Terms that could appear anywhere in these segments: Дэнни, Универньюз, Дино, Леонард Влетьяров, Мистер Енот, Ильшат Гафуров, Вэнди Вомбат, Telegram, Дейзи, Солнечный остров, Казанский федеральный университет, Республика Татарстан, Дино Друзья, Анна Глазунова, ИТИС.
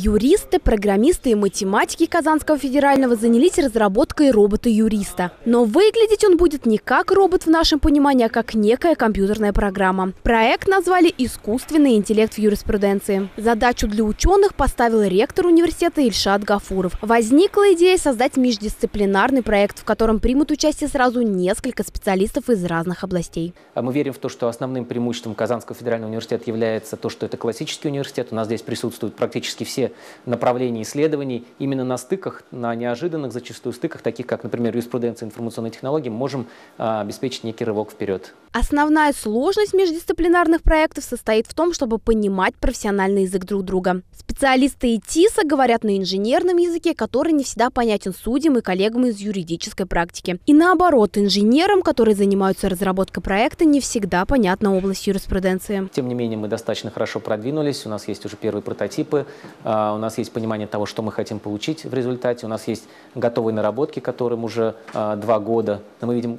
Юристы, программисты и математики Казанского федерального занялись разработкой робота-юриста. Но выглядеть он будет не как робот в нашем понимании, а как некая компьютерная программа. Проект назвали «Искусственный интеллект в юриспруденции». Задачу для ученых поставил ректор университета Ильшат Гафуров. Возникла идея создать междисциплинарный проект, в котором примут участие сразу несколько специалистов из разных областей. Мы верим в то, что основным преимуществом Казанского федерального университета является то, что это классический университет. У нас здесь присутствуют практически все направления исследований. Именно на стыках, на неожиданных зачастую стыках, таких как, например, юриспруденция и информационные технологии, можем обеспечить некий рывок вперед. Основная сложность междисциплинарных проектов состоит в том, чтобы понимать профессиональный язык друг друга. Специалисты ИТИСа говорят на инженерном языке, который не всегда понятен судьям и коллегам из юридической практики. И наоборот, инженерам, которые занимаются разработкой проекта, не всегда понятна область юриспруденции. Тем не менее, мы достаточно хорошо продвинулись. У нас есть уже первые прототипы, у нас есть понимание того, что мы хотим получить в результате. У нас есть готовые наработки, которым уже 2 года. Мы видим,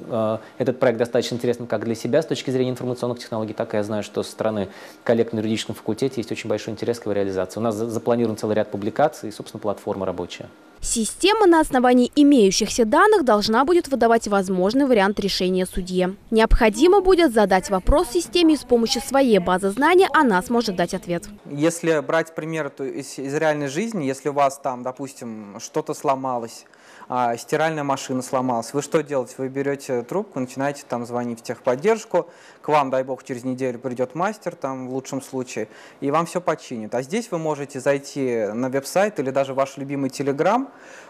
этот проект достаточно интересен как для себя с точки зрения информационных технологий, так и я знаю, что со стороны коллег на юридическом факультете есть очень большой интерес к его реализации. У нас запланирован целый ряд публикаций и, собственно, платформа рабочая. Система на основании имеющихся данных должна будет выдавать возможный вариант решения судье. Необходимо будет задать вопрос системе, и с помощью своей базы знаний она сможет дать ответ. Если брать пример из реальной жизни, если у вас там, допустим, что-то сломалось, стиральная машина сломалась, вы что делаете? Вы берете трубку, начинаете там звонить в техподдержку, к вам, дай бог, через неделю придет мастер, там в лучшем случае, и вам все починят. А здесь вы можете зайти на веб-сайт или даже ваш любимый Telegram,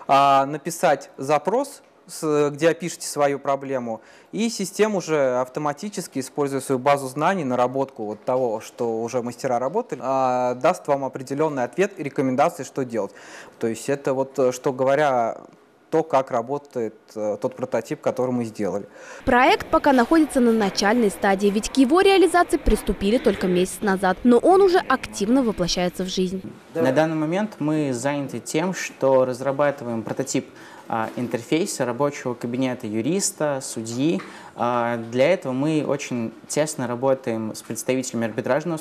написать запрос, где опишите свою проблему, и система уже автоматически, используя свою базу знаний, наработку вот того, что уже мастера работали, даст вам определенный ответ и рекомендации, что делать. То есть это вот, что говоря, то, как работает тот прототип, который мы сделали. Проект пока находится на начальной стадии, ведь к его реализации приступили только месяц назад, но он уже активно воплощается в жизнь. На данный момент мы заняты тем, что разрабатываем прототип интерфейса рабочего кабинета юриста, судьи. Для этого мы очень тесно работаем с представителями арбитражного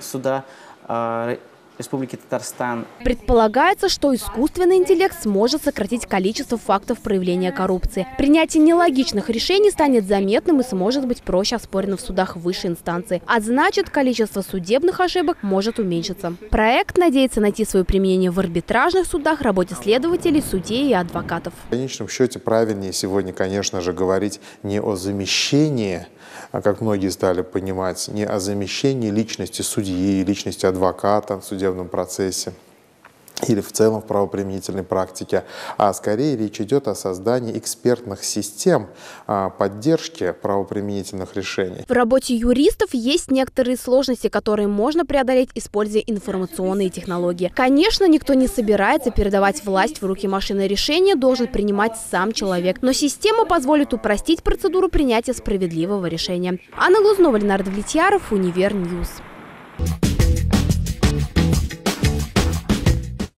суда, Республики Татарстан. Предполагается, что искусственный интеллект сможет сократить количество фактов проявления коррупции. Принятие нелогичных решений станет заметным и сможет быть проще оспорено в судах высшей инстанции. А значит, количество судебных ошибок может уменьшиться. Проект надеется найти свое применение в арбитражных судах, работе следователей, судей и адвокатов. В конечном счете правильнее сегодня, конечно же, говорить не о замещении, а как многие стали понимать, не о замещении личности судьи, личности адвоката в судебном процессе или в целом в правоприменительной практике, а скорее речь идет о создании экспертных систем поддержки правоприменительных решений. В работе юристов есть некоторые сложности, которые можно преодолеть, используя информационные технологии. Конечно, никто не собирается передавать власть в руки машины, решения должен принимать сам человек, но система позволит упростить процедуру принятия справедливого решения. Анна Глазунова, Леонард Влетьяров, Универньюз.